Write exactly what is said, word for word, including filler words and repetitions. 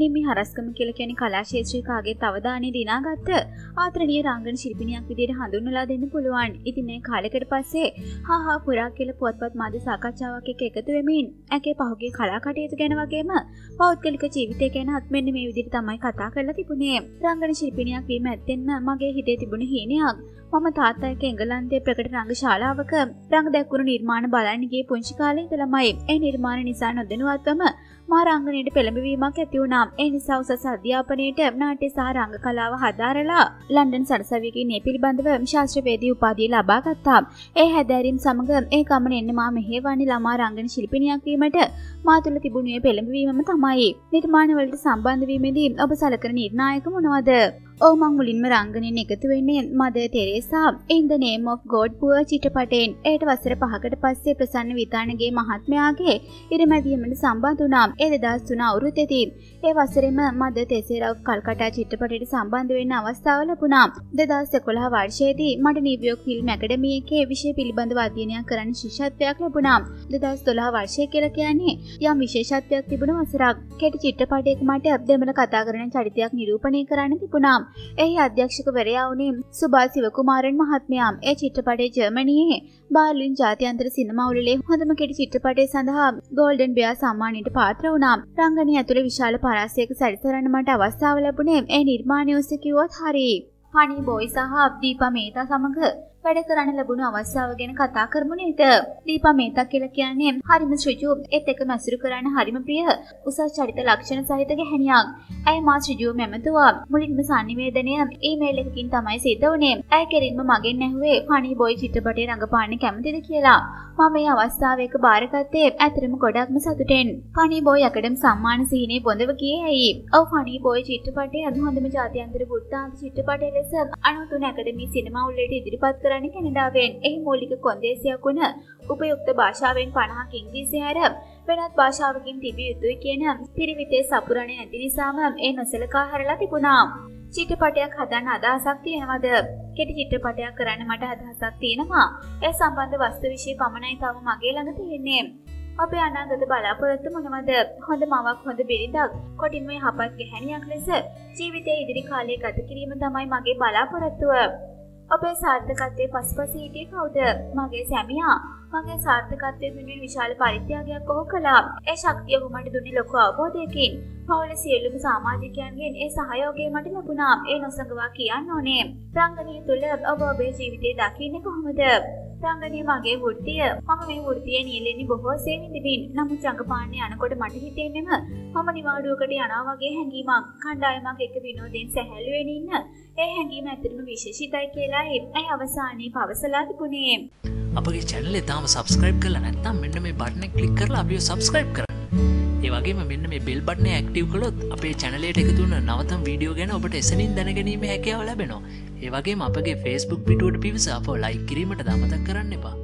निम्मी हरस्कम के कला क्षेत्र के आगे तवधाने दिनागत आदरणीय रंगन शिल्पिणिया विदिहट हंदुनला देन्न පුළුවන්. ඉතින් ඒ කාලයකට පස්සේ හා හා පුරා කියලා පුවත්පත් මාධ්‍ය සාකච්ඡාවක් එක්ක එකතු වෙමින් ඇගේ පහුගිය කලා කටයුතු ගැන වගේම පෞද්ගලික ජීවිතය ගැන අත්මෙන්න මේ විදිහට තමයි කතා කරලා තිබුණේ. රංගන ශිල්පිනියක් වීම ඇත්තෙන්ම මගේ හිතේ තිබුණ හිණයක්. මම තාත්තා එක්ක එංගලන්තයේ ප්‍රකට රංගශාලාවක රංග දැක්වුණු නිර්මාණ බලන්න ගියේ පුංචි කාලේ ඉඳලමයි. ඒ නිර්මාණ නිසා නොදැනුවත්වම මා රංගනයට පෙළඹවීමක් ඇති වුණා. ඒ නිසා උසස් අධ්‍යාපනයේට නාට්‍ය සහ රංග කලාව හදාරලා ලන්ඩන් සරසවිගේ මේ පිළිබඳව ශාස්ත්‍රවේදී උපාධිය ලබා ගත්තා. ඒ හැදෑරීම් සමග ඒ ගමන එන්නේ මා මෙහෙවන්නේ ළමා රංගන ශිල්පිනියක් වීමට මා තුළ තිබුණේ පෙළඹවීමම තමයි. නිර්මාණවලට සම්බන්ධ වීමේදී ඔබ සලකන නිර්ණායක මොනවද? ඔව් මම මුලින්ම රංගනෙන් එකතු වෙන්නේ මදර් තෙරේසා In the Name of God Poor චිත්‍රපටයෙන්. ඒට වසර පහකට පස්සේ ප්‍රසන්න විතානගේ මහත්මයාගේ ඉරමැදියමට සම්බන්ධ වුණා. दस आवृत्ति ඒ වසරේම මද තෙසේරා කල්කටා චිත්‍රපටයට සම්බන්ධ වෙන්න අවස්ථාව ලැබුණා. දෙදාස් එකොළහ වර්ෂයේදී මට නිව්යෝක් ෆිල්ම් ඇකඩමි එකේ විෂය පිළිබඳව අධ්‍යයනය කරන්න ශිෂ්‍යත්වයක් ලැබුණා. දෙදාස් දොළහ වර්ෂය කියලා කියන්නේ යම් විශේෂත්වයක් තිබුණ වසරක්. කෙටි චිත්‍රපටයක මට දෙමළ කතා කරන චරිතයක් නිරූපණය කරන්න තිබුණා. එහි අධ්‍යක්ෂකවරයා වුණේ සුභා සිවකුමාරන් මහත්මයා. ඒ චිත්‍රපටය ජර්මනියේ බර්ලින් ජාත්‍යන්තර සිනමා උළෙලේ හොඳම කෙටි චිත්‍රපටය සඳහා ගෝල්ඩන් බෙයා සම්මානයට පාත්‍ර වුණා. රංගනය ඇතුළේ විශාල පරාසයක සැරිසරන්න මට අවස්ථාව ලැබුණේ ඒ නිර්මාණය ඔස්සේ කිව්වොත් හරි. පණි බොයි සහ දීපා මේතා සමග වැඩ කරන්න ලැබුණු අවස්ථාව ගැන කතා කරමු නේද? දීපා මේතා කියලා කියන්නේ හරිම ඍජුව, ඒත් එකම අසුරු කරන්න හරිම ප්‍රිය, උසස් චරිත ලක්ෂණ සහිත ගැහැණියක්. ඇය මා ඍජුව මැමතුවා. මුලින්ම සම්නිවේදනය ඊමේල් එකකින් තමයි සිද්ධ වුණේ. ඇය කෙරින්ම මගෙන් ඇහුවේ පණි බොයි චිත්‍රපටයේ රඟපාන්න කැමතිද කියලා. මම මේ අවස්ථාවේක බාරගත්තේ ඇතරම ගොඩක්ම සතුටෙන්. පණි බොයි ඇකඩම් සම්මාන සීනේ බොඳව ගියේ ඇයි? ඔව් පණි බොයි චිත්‍රපටයේ අනුහඳම ජාත්‍යන්තර වෘත්තාන්ත චිත්‍රපටයේ ලෙස අනූතන ඇකඩමි සිනමා උළෙලට ඉදිරිපත් කරන්නේ කැනඩාවෙන්. එහි මූලික කොන්දේසියක් වන උපයුක්ත භාෂාවෙන් පනහක් ඉංග්‍රීසි හැර වෙනත් භාෂාවකින් තිබිය යුතුයි කියන පිරිවිතේ සපුරණ ඇති නිසාම ඒ නොසලකා හැරලා තිබුණා. චිත්‍රපටයක් හදන්න අදහසක් තියෙනවද? කෙටි චිත්‍රපටයක් කරන්න මට අදහසක් තියෙනවා. ඒ සම්බන්ධ වස්තු විශේෂ පමණයි තව මගේ ළඟ තියෙන්නේ. අපේ අනාගත බලාපොරොත්තු මොනවද? හොඳ මවක්, හොඳ බිරිඳක්, කොටින්ම යහපත් ගැහැණියක් ලෙස ජීවිතයේ ඉදිරි කාලය ගත කිරීම තමයි මගේ බලාපොරොත්තුව. අපේ සාර්ථකත්වයේ පසුපස සිටියේ කවුද? මගේ සැමියා. මගේ සාර්ථකත්වයේ වෙනුවෙන් විශාල පරිත්‍යාගයක් ඔහු කළා. ඒ ශක්තිය ඔහු මට දුන්නේ ලොකු අවබෝධයකින්. පවුල සියලුම සමාජිකයන්ගෙන් ඒ සහයෝගය මට ලැබුණා. ඒ නොසඟවා කියන්න ඕනේ. රංගනීය තුල ඔබ ඔබේ ජීවිතේ දකින්නේ කොහොමද? රංගනීය මගේ වෘත්තිය. මම මේ වෘත්තියේ නියැලෙන්නේ බොහෝසේ විඳින්න. නමුත් රංගපාන්නේ යනකොට මට හිතෙන්නේම මම නිවාඩුවකට යනවා වගේ හැඟීමක්. කණ්ඩායමක් එක්ක විනෝදයෙන් සැහැල්ලු වෙමින් ඉන්න. ඒ හැඟීම ඇත්තටම විශේෂිතයි කියලා ඒ අවසානයේ පවසලා තිබුණේ. අපගේ channel එක තාම subscribe කරලා නැත්නම් මෙන්න මේ button එක click කරලා අපිව subscribe කරන්න. ඒ වගේම මෙන්න මේ bell button එක active කළොත් අපේ channel එකට එකතු වෙන නවතම video ගැන ඔබට එසෙනින් දැනගැනීමේ හැකියාව ලැබෙනවා. ඒ වගේම අපගේ Facebook පිටුවට පිවිස අපව like කිරීමට අමතක කරන්න එපා.